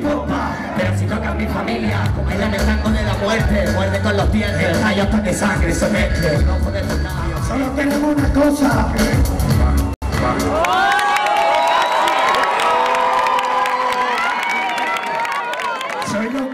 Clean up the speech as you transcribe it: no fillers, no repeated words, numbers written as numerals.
copa, pero si tocan mi familia, comela en el rango de la muerte, muerde con los dientes, rayo hasta que sangre se mezcle. No podemos nada, solo queremos una cosa. Soy